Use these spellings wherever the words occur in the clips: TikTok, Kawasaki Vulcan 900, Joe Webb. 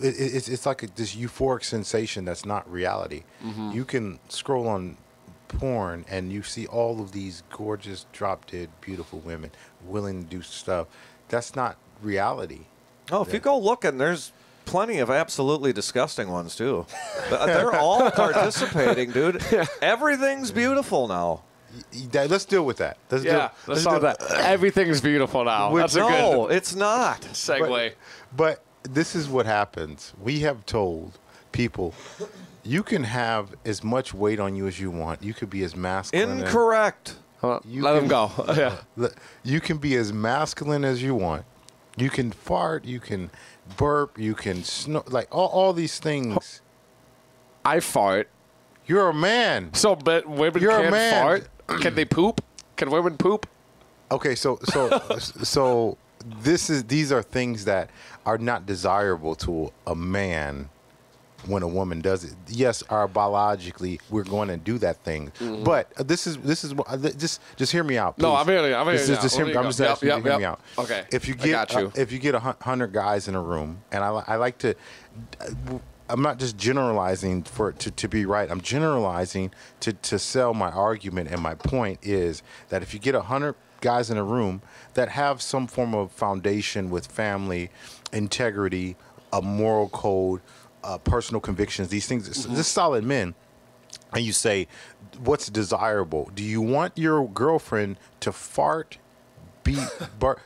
it's like this euphoric sensation that's not reality. Mm-hmm. You can scroll on porn and you see all of these gorgeous, drop-dead, beautiful women willing to do stuff. That's not reality. Oh, if you go looking, there's plenty of absolutely disgusting ones, too. They're all participating, dude. Yeah. Everything's beautiful now. Let's deal with that. Let's deal with that. Everything's beautiful now. That's a good, it's not. Segue. But this is what happens. We have told people, you can have as much weight on you as you want. You could be as masculine. Incorrect. Let them go. Yeah. You can be as masculine as you want. You can fart. You can burp. You can snort. Like, all these things. I fart. You're a man. So, but women can't fart? Can they poop? Can women poop? Okay, so these are things that are not desirable to a man when a woman does it. Yes, biologically we're going to do that thing. Mm-hmm. But just hear me out, please. No, I'm just hearing you out. Okay. If you get 100 guys in a room, and I like to, I'm not just generalizing to be right. I'm generalizing to sell my argument, and my point is that if you get 100 guys in a room that have some form of foundation with family, integrity, a moral code, personal convictions, these things, mm-hmm. just solid men, and you say, what's desirable? Do you want your girlfriend to fart, they're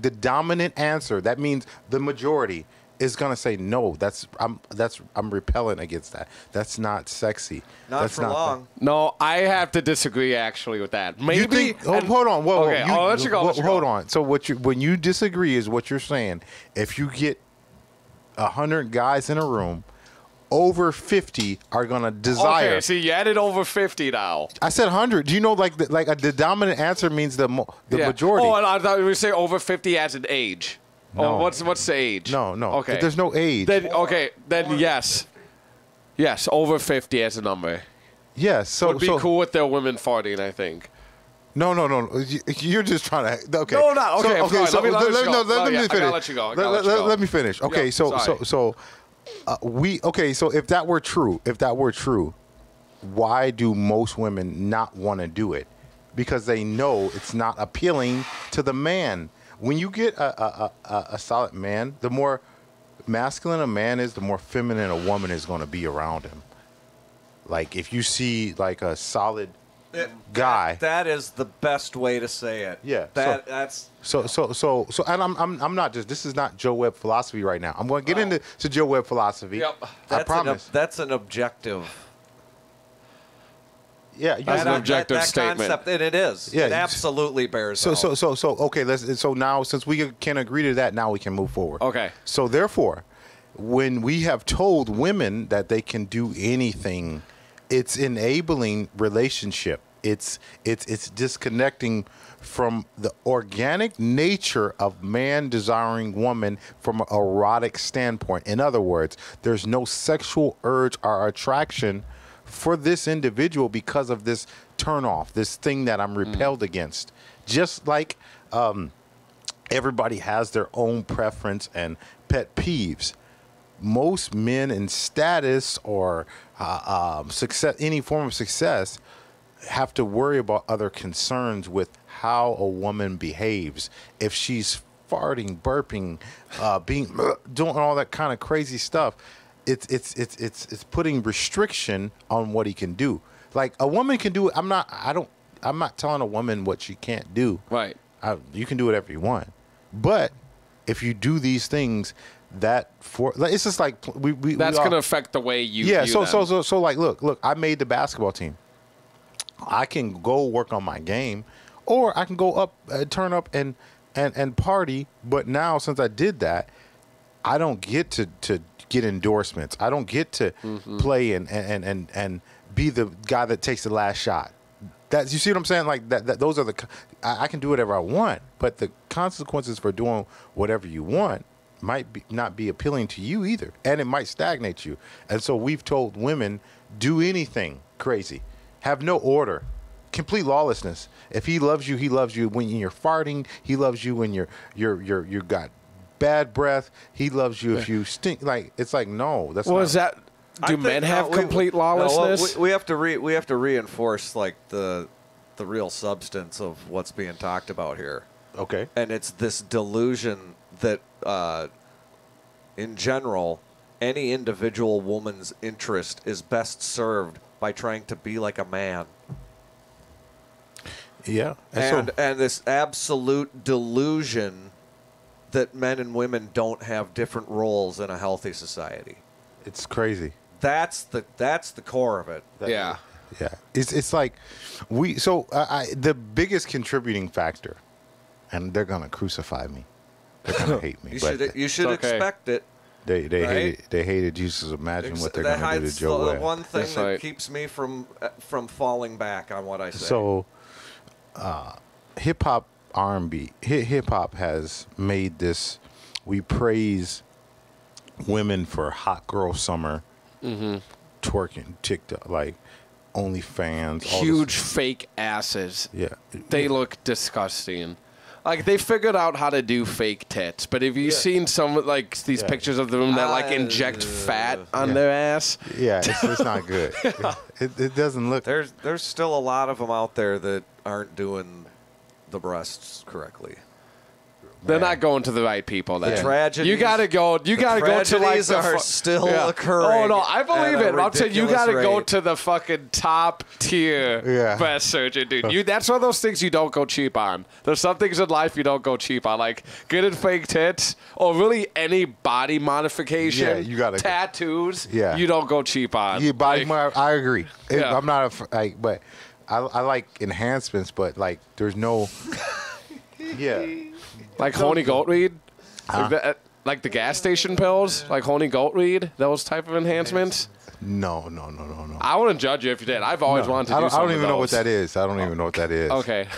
the dominant answer? That means the majority is gonna say no. I'm repelling against that. That's not sexy. Not for long. No, I have to disagree actually with that. Maybe. You think, hold on. Whoa, okay, I'll let you go. Hold on. So when you disagree is what you're saying. If you get 100 guys in a room, over 50 are gonna desire. Okay, see, you added over 50 now. I said 100. Do you know, like the dominant answer means the majority? Oh, and I thought we say over 50 as an age. No. Oh, what's the age? No. Okay. There's no age. Then yes. Yes, over 50 as a number. Yes. So would be cool with their women farting, I think. No. You're just trying to. Okay. No, not okay. Okay. So let me finish. Okay. So if that were true, why do most women not want to do it? Because they know it's not appealing to the man. When you get a solid man, the more masculine a man is, the more feminine a woman is going to be around him. Like, if you see, like, a solid guy. That is the best way to say it. Yeah. So, and I'm not just, this is not Joe Webb philosophy right now. I'm going to get into Joe Webb philosophy. Yep. I promise. That's an objective. Yeah, that's an objective statement. Concept, and it is. Yeah. It absolutely bears out. So okay, so now, since we can agree to that, now we can move forward. Okay. So therefore, when we have told women that they can do anything, it's enabling relationship. It's disconnecting from the organic nature of man desiring woman from an erotic standpoint. In other words, there's no sexual urge or attraction for this individual because of this turnoff, this thing that I'm repelled against. Just like everybody has their own preference and pet peeves, most men in status or success, any form of success, have to worry about other concerns with how a woman behaves. If she's farting, burping, doing all that kind of crazy stuff, it's putting restriction on what he can do. Like, a woman can do it. I'm not telling a woman what she can't do. Right. You can do whatever you want. But if you do these things, it's just like that's going to affect the way you. Yeah. So like, look. I made the basketball team. I can go work on my game, or I can go up, turn up, and party. But now, since I did that, I don't get to get endorsements. I don't get to play and be the guy that takes the last shot. That's, you see what I'm saying? Like that those are the, I can do whatever I want, but the consequences for doing whatever you want might not be appealing to you either, and it might stagnate you. And so we've told women, do anything crazy, have no order, complete lawlessness. If he loves you, he loves you when you're farting. He loves you when you're got bad breath. He loves you if you stink. Like, it's like, no, that's not. Well, is that, do men have complete lawlessness? No, we have to reinforce, like, the real substance of what's being talked about here. Okay. And it's this delusion that, in general, any individual woman's interest is best served by trying to be like a man. Yeah. And this absolute delusion that men and women don't have different roles in a healthy society. It's crazy. That's the core of it. Yeah. Yeah. It's like we, so the biggest contributing factor, and they're going to crucify me. They're going to hate me. you should expect it. They hated Jesus. Imagine what they're going to do to Joe. The one thing that keeps me from falling back on what I say. So, hip hop, R&B, hip hop has made this. We praise women for hot girl summer, twerking, TikTok, like OnlyFans, huge fake asses. Yeah, they look disgusting. Like, they figured out how to do fake tits, but have you seen some, like, these pictures of them that, like, inject fat on their ass? Yeah, it's not good. It doesn't look... There's still a lot of them out there that aren't doing the breasts correctly. They're not going to the right people. Then. The tragedies, you gotta go to, like, the are still occurring. Oh no, I believe it. I'm saying you gotta go to the fucking top tier breast surgeon, dude. That's one of those things you don't go cheap on. There's some things in life you don't go cheap on, like good and fake tits, or really any body modification. Yeah, you gotta tattoos. Yeah, you don't go cheap on. Yeah, body. Like, I agree. Yeah. I'm not a like, but I like enhancements, but like there's no. Like honey goatweed, like the gas station pills, like honey goatweed, those type of enhancements. No. I wouldn't judge you if you did. I've always wanted to do something. I don't even know what that is. I don't even know what that is. Okay.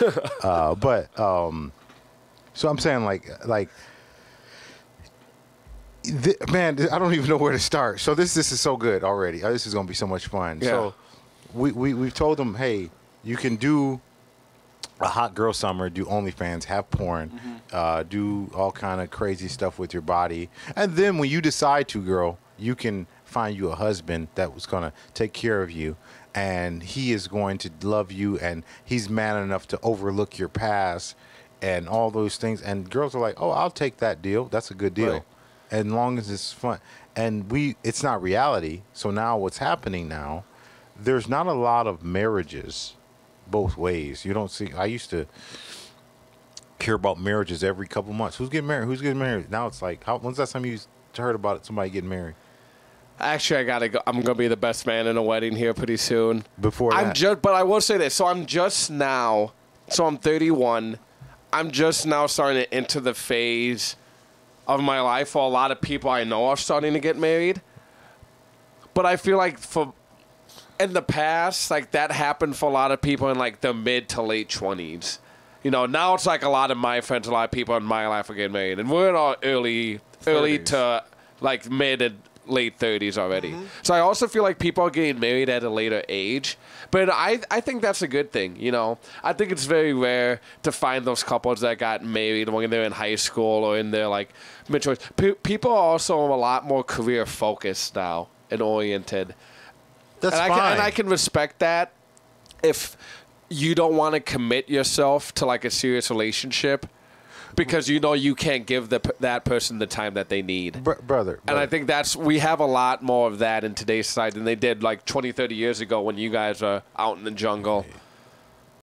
So I'm saying like, man, I don't even know where to start. So this is so good already. This is gonna be so much fun. Yeah. So we've told them, hey, you can do a hot girl summer, do OnlyFans, have porn, do all kind of crazy stuff with your body. And then when you decide to, girl, you can find you a husband that was going to take care of you. And he is going to love you. And he's man enough to overlook your past and all those things. And girls are like, oh, I'll take that deal. That's a good deal. Right. As long as it's fun. And it's not reality. So now what's happening now, there's not a lot of marriages both ways. You don't see. I used to hear about marriages every couple months. Who's getting married? Who's getting married? Now it's like, when's the last time you heard about it, somebody getting married? Actually, I gotta go. I'm gonna be the best man in a wedding here pretty soon. Before that. But I will say this. So I'm just now. So I'm 31. I'm just now starting to enter the phase of my life where a lot of people I know are starting to get married. But I feel like in the past, like, that happened for a lot of people in, like, the mid to late 20s. You know, now it's like a lot of my friends, a lot of people in my life are getting married. And we're in our early to, like, mid and late 30s already. So I also feel like people are getting married at a later age. But I think that's a good thing, you know. I think it's very rare to find those couples that got married when they're in high school or in their, like, mid-choice. People are also a lot more career-focused now and oriented. That's fine. I can respect that if you don't want to commit yourself to, like, a serious relationship because you know you can't give that person the time that they need. Brother. And I think we have a lot more of that in today's society than they did, like, 20, 30 years ago when you guys are out in the jungle.